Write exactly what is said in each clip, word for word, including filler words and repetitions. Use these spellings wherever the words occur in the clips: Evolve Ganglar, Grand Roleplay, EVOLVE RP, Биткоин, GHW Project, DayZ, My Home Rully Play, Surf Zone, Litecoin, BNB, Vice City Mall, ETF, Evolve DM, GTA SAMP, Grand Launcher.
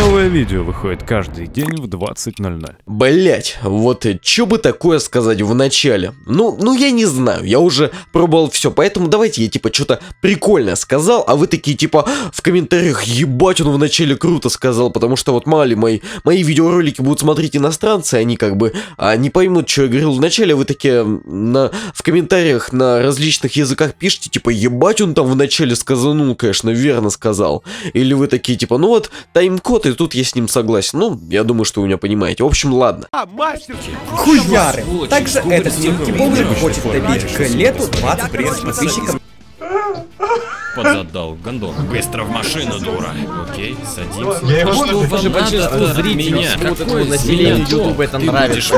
Новое видео выходит каждый день в двадцать ноль ноль. Блять, вот чё бы такое сказать в начале? Ну, ну я не знаю, я уже пробовал все, поэтому давайте я типа что-то прикольное сказал, а вы такие типа в комментариях: ебать, он в начале круто сказал, потому что вот мало ли мои, мои видеоролики будут смотреть иностранцы, они как бы а, не поймут, что я говорил в начале, а вы такие на, в комментариях на различных языках пишите, типа: ебать, он там в начале сказал, ну, конечно, верно сказал. Или вы такие типа: ну вот, тайм-код, и тут я с ним согласен. Ну, я думаю, что вы меня понимаете. В общем, ладно. А, хуяры! Также этот мелкий бомжик хочет добить к лету двадцать тысяч подписчиков. Подзадал гондон. Быстро в машину, дура. Окей, садимся. Я его даже почувствовал, зрителей смотрят, у населения ютуба это нравится.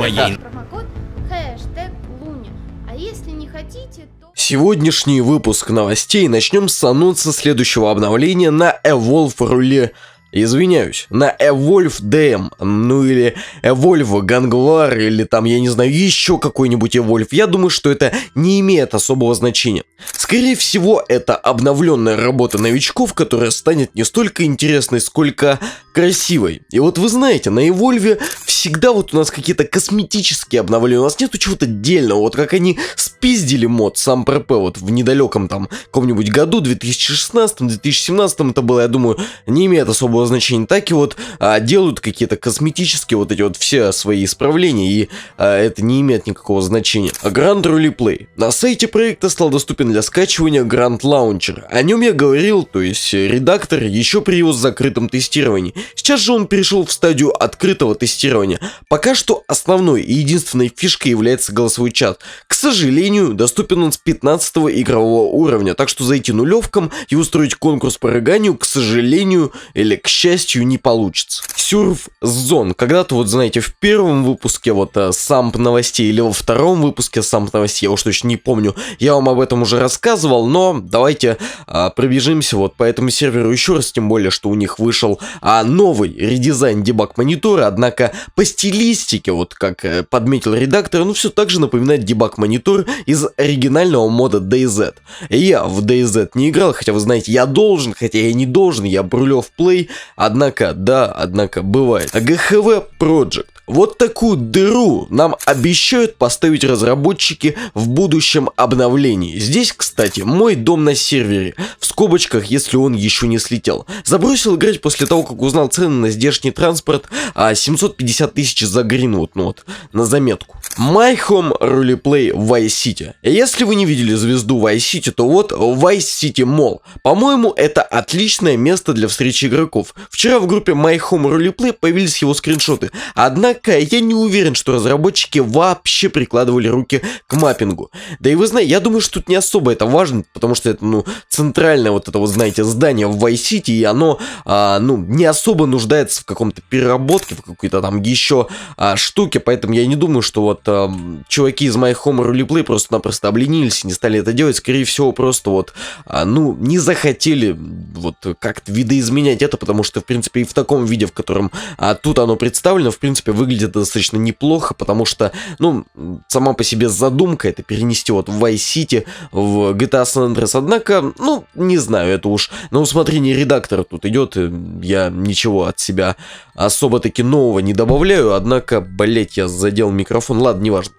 Сегодняшний выпуск новостей начнем с анонса следующего обновления на Evolve Rully. Извиняюсь, на Evolve ди эм, ну или Evolve Ganglar, или там, я не знаю, еще какой-нибудь Evolve, я думаю, что это не имеет особого значения. Скорее всего, это обновленная работа новичков, которая станет не столько интересной, сколько красивой. И вот вы знаете, на Evolve всегда вот у нас какие-то косметические обновления, у нас нету чего-то дельного, вот как они спиздили мод сам эр пи вот в недалеком там каком-нибудь году, две тысячи шестнадцатом — две тысячи семнадцатом, это было, я думаю, не имеет особого значения. Так и вот а, делают какие-то косметические вот эти вот все свои исправления, и а, это не имеет никакого значения. Grand Roleplay. На сайте проекта стал доступен для скачивания Grand Launcher. О нем я говорил, то есть редактор, еще при его закрытом тестировании. Сейчас же он перешел в стадию открытого тестирования. Пока что основной и единственной фишкой является голосовой чат. К сожалению, доступен он с пятнадцатого игрового уровня, так что зайти нулевком и устроить конкурс по рыганию, к сожалению, или к счастью, не получится. Surf Zone. Когда-то, вот знаете, в первом выпуске вот самп новостей или во втором выпуске самп новостей, я уж точно не помню, я вам об этом уже рассказывал, но давайте а, пробежимся вот по этому серверу еще раз, тем более, что у них вышел а, новый редизайн дебаг монитора, однако по стилистике, вот как а, подметил редактор, ну все так же напоминает дебаг монитор из оригинального мода DayZ. Я в DayZ не играл, хотя вы знаете, я должен, хотя я не должен, я брулев плей, однако, да, однако бывает. джи эйч дабл ю Project. Вот такую дыру нам обещают поставить разработчики в будущем обновлении. Здесь, кстати, мой дом на сервере, в скобочках, если он еще не слетел. Забросил играть после того, как узнал цены на здешний транспорт, а семьсот пятьдесят тысяч за Гринвуд, ну вот, на заметку. My Home Rully Play Vice City. Если вы не видели звезду Vice City, то вот Vice City Mall. По-моему, это отличное место для встречи игроков. Вчера в группе My Home Rully Play появились его скриншоты, однако я не уверен, что разработчики вообще прикладывали руки к маппингу. Да и вы знаете, я думаю, что тут не особо это важно, потому что это, ну, центральное вот это вот, знаете, здание в Vice City, и оно, а, ну, не особо нуждается в каком-то переработке, в какой-то там еще а, штуке, поэтому я не думаю, что вот а, чуваки из My Home Rully Play просто-напросто обленились и не стали это делать, скорее всего, просто вот, а, ну, не захотели вот как-то видоизменять это, потому что, в принципе, и в таком виде, в котором а, тут оно представлено, в принципе, выглядит Выглядит достаточно неплохо, потому что, ну, сама по себе задумка это перенести вот в Vice City, в джи ти эй San Andreas, однако, ну, не знаю, это уж на усмотрение редактора тут идет, я ничего от себя особо-таки нового не добавляю, однако, блять, я задел микрофон, ладно, неважно.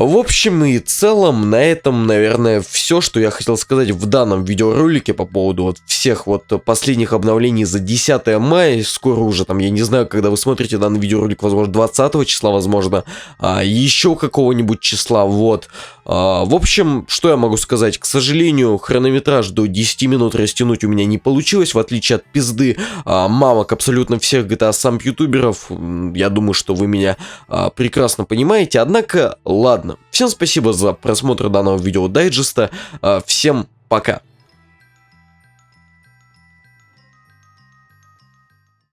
В общем и целом, на этом, наверное, все, что я хотел сказать в данном видеоролике по поводу вот всех вот последних обновлений за десятое мая, скоро уже там, я не знаю, когда вы смотрите данный видеоролик, возможно, двадцатого числа, возможно, а, еще какого-нибудь числа, вот. А, в общем, что я могу сказать, к сожалению, хронометраж до десяти минут растянуть у меня не получилось, в отличие от пизды а, мамок абсолютно всех джи ти эй Самп ютуберов, я думаю, что вы меня а, прекрасно понимаете, однако, ладно. Всем спасибо за просмотр данного видео дайджеста. Всем пока.